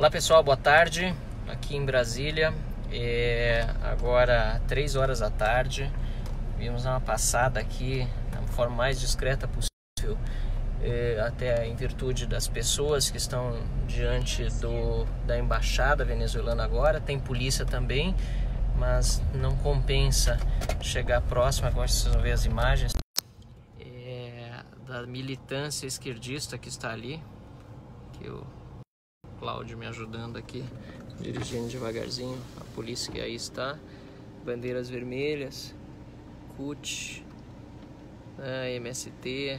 Olá pessoal, boa tarde, aqui em Brasília, agora 3 horas da tarde, vimos uma passada aqui da forma mais discreta possível, até em virtude das pessoas que estão diante da Embaixada Venezuelana agora, tem polícia também, mas não compensa chegar próximo, agora vocês vão ver as imagens da militância esquerdista que está ali, que o Cláudio me ajudando aqui, dirigindo devagarzinho, a polícia que aí está, bandeiras vermelhas, CUT, MST,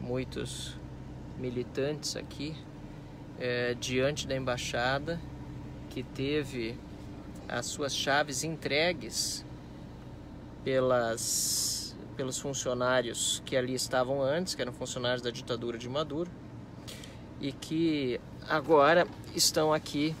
muitos militantes aqui, diante da embaixada, que teve as suas chaves entregues pelos funcionários que ali estavam antes, que eram funcionários da ditadura de Maduro, e que agora estão aqui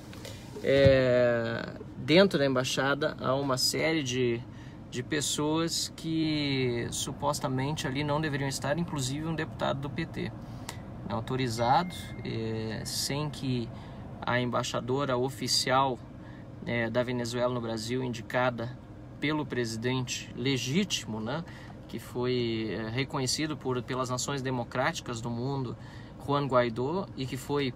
dentro da embaixada. Há uma série de pessoas que supostamente ali não deveriam estar, inclusive um deputado do PT, autorizado, sem que a embaixadora oficial da Venezuela no Brasil, indicada pelo presidente legítimo, né, que foi reconhecido pelas nações democráticas do mundo, Juan Guaidó, e que foi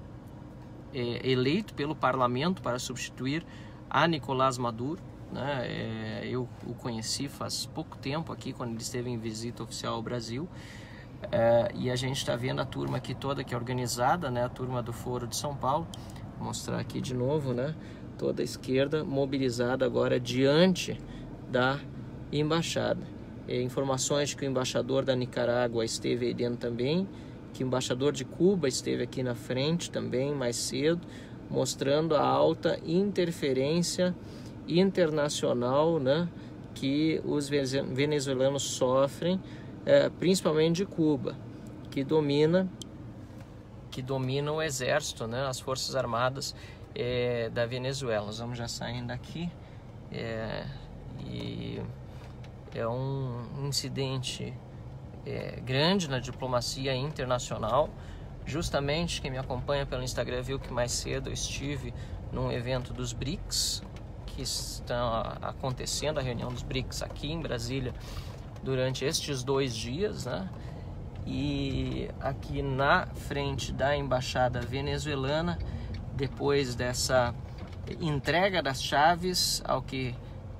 eleito pelo parlamento para substituir a Nicolás Maduro, né? Eu o conheci faz pouco tempo aqui, quando ele esteve em visita oficial ao Brasil, e a gente está vendo a turma aqui toda que é organizada, né, a turma do Foro de São Paulo. Vou mostrar aqui de novo, né? Toda a esquerda mobilizada agora diante da embaixada. Informações de que o embaixador da Nicarágua esteve aí dentro também, que o embaixador de Cuba esteve aqui na frente também mais cedo, mostrando a alta interferência internacional, né, que os venezuelanos sofrem, principalmente de Cuba, que domina o exército, né, as forças armadas da Venezuela. Nós vamos já saindo daqui, e é um incidente grande na diplomacia internacional. Justamente quem me acompanha pelo Instagram viu que mais cedo eu estive num evento dos BRICS, que está acontecendo a reunião dos BRICS aqui em Brasília durante estes 2 dias, né? E aqui na frente da embaixada venezuelana, depois dessa entrega das chaves, ao que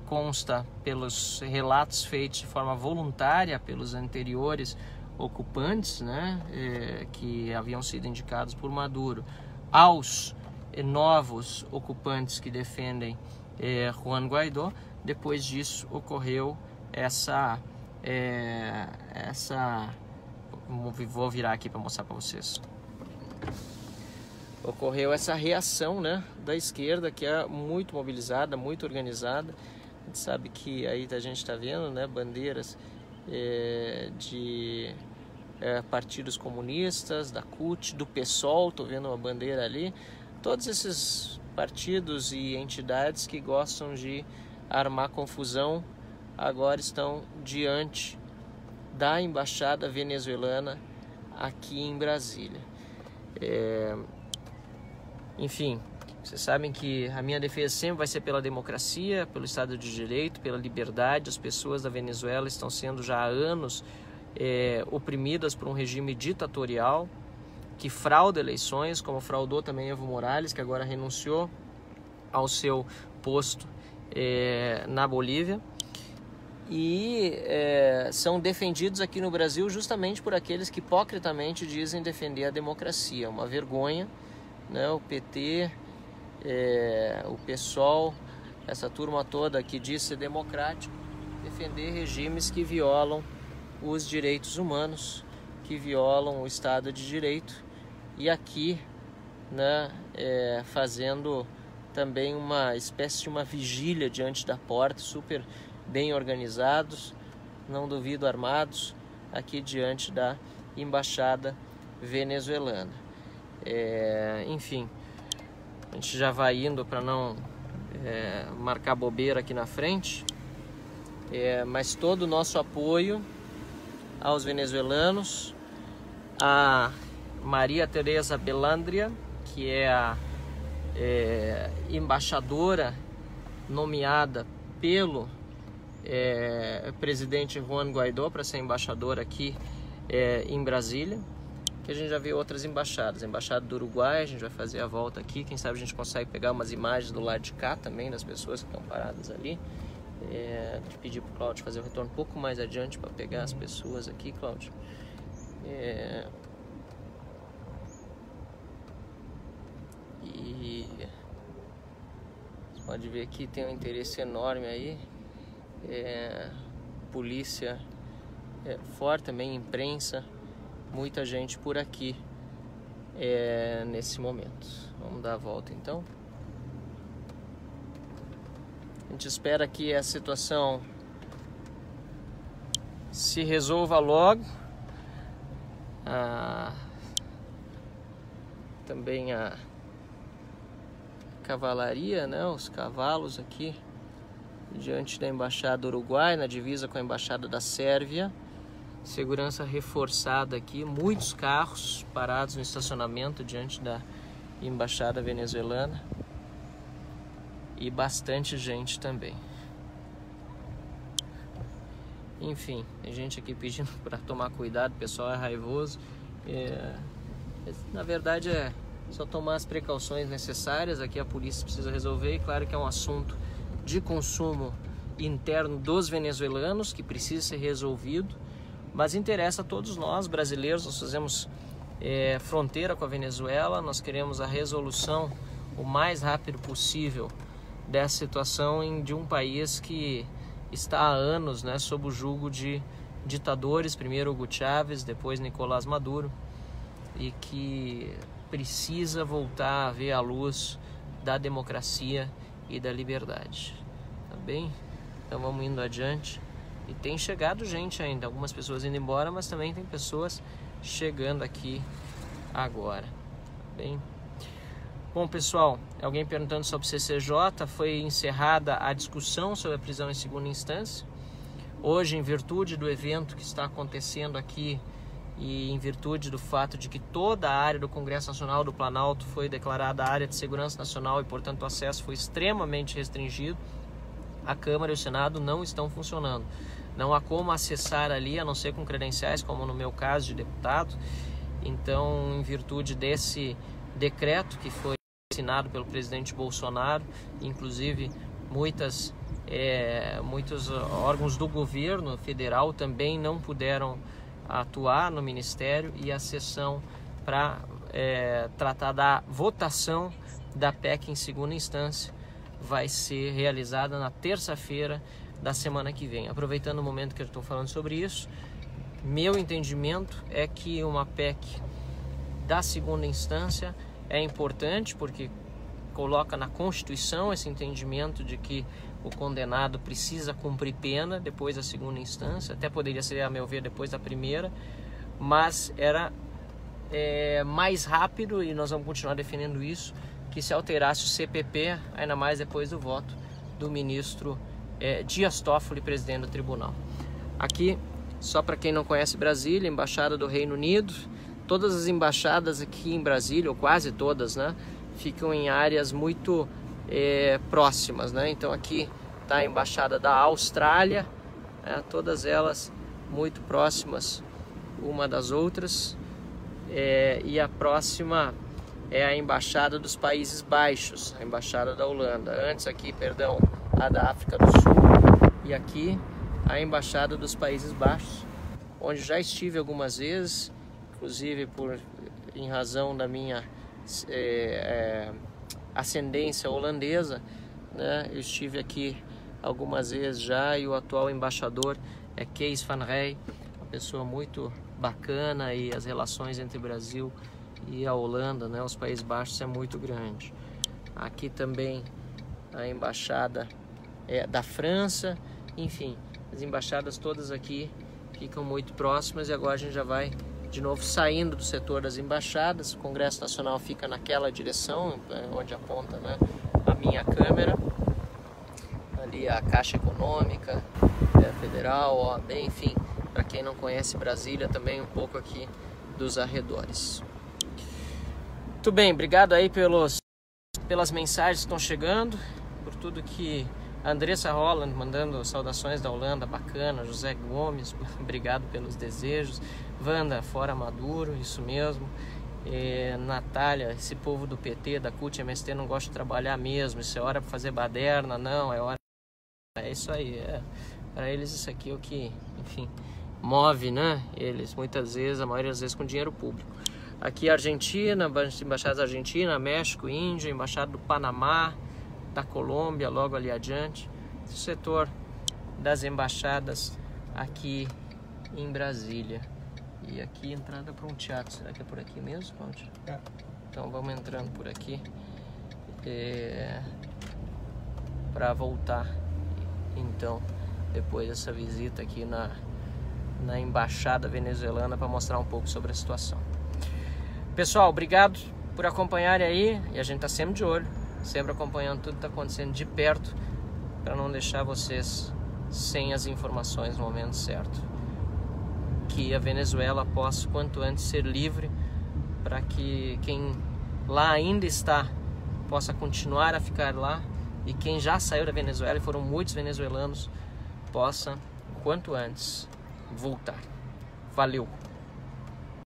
consta pelos relatos feitos de forma voluntária pelos anteriores ocupantes, né, que haviam sido indicados por Maduro, aos novos ocupantes que defendem Juan Guaidó, depois disso ocorreu essa vou virar aqui para mostrar para vocês. Ocorreu essa reação, né, da esquerda, que é muito mobilizada, muito organizada. A gente sabe que aí a gente está vendo, né, bandeiras de partidos comunistas, da CUT, do PSOL, estou vendo uma bandeira ali. Todos esses partidos e entidades que gostam de armar confusão agora estão diante da Embaixada Venezuelana aqui em Brasília. Enfim, vocês sabem que a minha defesa sempre vai ser pela democracia, pelo Estado de Direito, pela liberdade. As pessoas da Venezuela estão sendo já há anos oprimidas por um regime ditatorial que frauda eleições, como fraudou também Evo Morales, que agora renunciou ao seu posto na Bolívia. E são defendidos aqui no Brasil justamente por aqueles que hipocritamente dizem defender a democracia. Uma vergonha, né? O PT, o PSOL, essa turma toda que diz ser democrático, defender regimes que violam os direitos humanos, que violam o Estado de Direito, e aqui, né, fazendo também uma espécie de uma vigília diante da porta, super bem organizados, não duvido armados, aqui diante da embaixada venezuelana. Enfim, a gente já vai indo para não marcar bobeira aqui na frente, mas todo o nosso apoio aos venezuelanos, a Maria Teresa Belandria, que é a embaixadora nomeada pelo presidente Juan Guaidó para ser embaixadora aqui em Brasília, que a gente já viu outras embaixadas, a Embaixada do Uruguai, a gente vai fazer a volta aqui, quem sabe a gente consegue pegar umas imagens do lado de cá também, das pessoas que estão paradas ali. Te pedir para o Cláudio fazer o retorno um pouco mais adiante para pegar as pessoas aqui, Cláudio. E você pode ver aqui, tem um interesse enorme aí, polícia fora também, imprensa, muita gente por aqui nesse momento. Vamos dar a volta então. A gente espera que a situação se resolva logo. Também a cavalaria, né? Os cavalos aqui diante da Embaixada do Uruguai, na divisa com a Embaixada da Sérvia. Segurança reforçada aqui, muitos carros parados no estacionamento diante da Embaixada venezuelana. E bastante gente também. Enfim, tem gente aqui pedindo para tomar cuidado, o pessoal é raivoso. Na verdade é só tomar as precauções necessárias, aqui a polícia precisa resolver. E claro que é um assunto de consumo interno dos venezuelanos que precisa ser resolvido, mas interessa a todos nós brasileiros. Nós fazemos fronteira com a Venezuela, nós queremos a resolução o mais rápido possível dessa situação de um país que está há anos, né, sob o jugo de ditadores, primeiro Hugo Chávez, depois Nicolás Maduro, e que precisa voltar a ver a luz da democracia e da liberdade, tá bem? Então vamos indo adiante, e tem chegado gente ainda, algumas pessoas indo embora, mas também tem pessoas chegando aqui agora, tá bem? Bom, pessoal, alguém perguntando sobre o CCJ, foi encerrada a discussão sobre a prisão em segunda instância. Hoje, em virtude do evento que está acontecendo aqui e em virtude do fato de que toda a área do Congresso Nacional do Planalto foi declarada área de segurança nacional e, portanto, o acesso foi extremamente restringido, a Câmara e o Senado não estão funcionando. Não há como acessar ali, a não ser com credenciais, como no meu caso de deputado. Então, em virtude desse decreto que foi assinado pelo presidente Bolsonaro, inclusive muitos órgãos do governo federal também não puderam atuar no ministério, e a sessão para tratar da votação da PEC em segunda instância vai ser realizada na terça-feira da semana que vem. Aproveitando o momento que eu estou falando sobre isso, meu entendimento é que uma PEC da segunda instância é importante, porque coloca na Constituição esse entendimento de que o condenado precisa cumprir pena depois da segunda instância, até poderia ser, a meu ver, depois da primeira, mas era mais rápido, e nós vamos continuar defendendo isso, que se alterasse o CPP, ainda mais depois do voto do ministro Dias Toffoli, presidente do tribunal. Aqui, só para quem não conhece Brasília, Embaixada do Reino Unido. Todas as embaixadas aqui em Brasília, ou quase todas, né, ficam em áreas muito próximas, né? Então aqui está a Embaixada da Austrália, né, todas elas muito próximas uma das outras. E a próxima é a Embaixada dos Países Baixos, a Embaixada da Holanda. Antes aqui, perdão, a da África do Sul, e aqui a Embaixada dos Países Baixos, onde já estive algumas vezes, inclusive em razão da minha ascendência holandesa, né? Eu estive aqui algumas vezes já, e o atual embaixador é Kees van Hey, uma pessoa muito bacana, e as relações entre o Brasil e a Holanda, né, os Países Baixos, é muito grande. Aqui também a embaixada da França, enfim, as embaixadas todas aqui ficam muito próximas, e agora a gente já vai de novo saindo do setor das embaixadas. O Congresso Nacional fica naquela direção onde aponta, né, a minha câmera, ali a Caixa Econômica Federal, OAB, enfim, para quem não conhece Brasília também, um pouco aqui dos arredores. Muito bem, obrigado aí pelas mensagens que estão chegando, por tudo que a Andressa Holland mandando saudações da Holanda, bacana, José Gomes, obrigado pelos desejos, Wanda, fora Maduro, isso mesmo, Natália, esse povo do PT, da CUT, MST não gosta de trabalhar mesmo, isso é hora para fazer baderna, não, é hora, é isso aí, para eles isso aqui é o que, enfim, move, né, eles, muitas vezes, a maioria das vezes com dinheiro público. Aqui Argentina, embaixadas da Argentina, México, Índia, embaixada do Panamá, da Colômbia, logo ali adiante. O setor das embaixadas aqui em Brasília. E aqui entrada para um teatro. Será que é por aqui mesmo, Cláudio? É. Então vamos entrando por aqui para voltar. Então, depois dessa visita aqui na embaixada venezuelana para mostrar um pouco sobre a situação. Pessoal, obrigado por acompanharem aí, e a gente está sempre de olho, sempre acompanhando tudo que está acontecendo de perto, para não deixar vocês sem as informações no momento certo. Que a Venezuela possa, quanto antes, ser livre, para que quem lá ainda está, possa continuar a ficar lá, e quem já saiu da Venezuela, e foram muitos venezuelanos, possa, quanto antes, voltar. Valeu!